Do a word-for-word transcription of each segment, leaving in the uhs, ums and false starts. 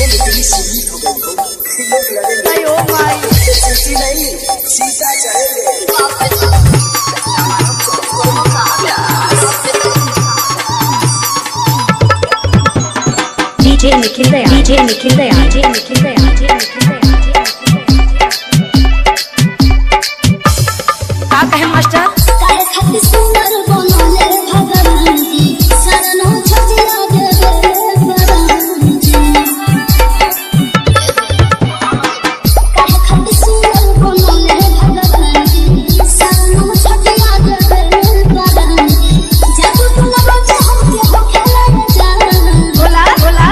DJ Nikhil Daya DJ Nikhil Daya DJ Nikhil Daya DJ Nikhil Daya का कहे master काहे खातिर सुंदर बनले भगवान जी सरनो छजे लागे भगवान जी काहे खातिर सुंदर बनले भगवान जी सरनो छजे लागे भगवान जी जादू तोला बच्चा हमके हो खेला जान बोला बोला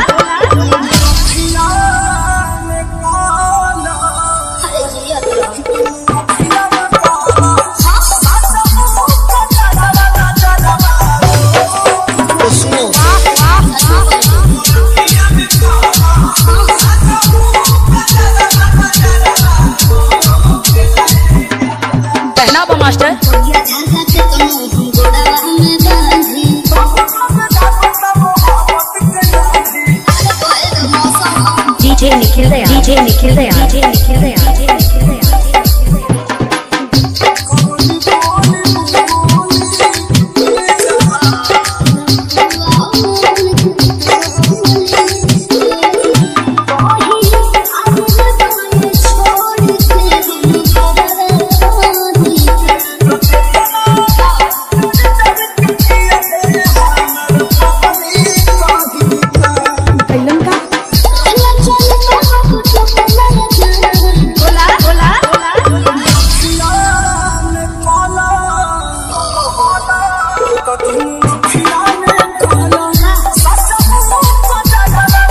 DJ Nikhil Daya DJ Nikhil Daya DJ Nikhil Daya DJ Nikhil Daya Nikhil Daya DJ Nikhil Daya DJ Nikhil Daya DJ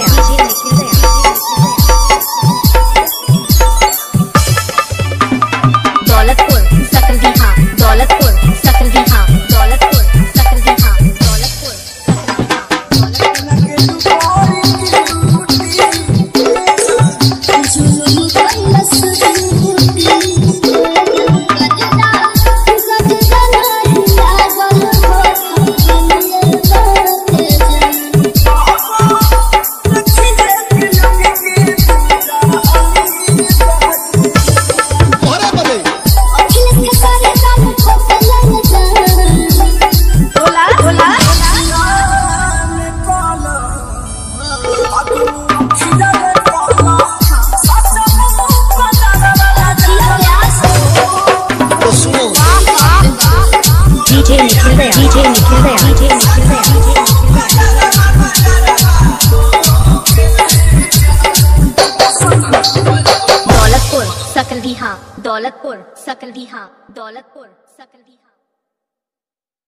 Daulatpur सकल दी हां दौलतपुर सकल दी हां दौलतपुर सकल दी हां Daulatpur DJ Nikhil Daya DJ Nikhil Daya DJ Nikhil Daulatpur सकल दी हां दौलतपुर सकल दी हां दौलतपुर सकल दी।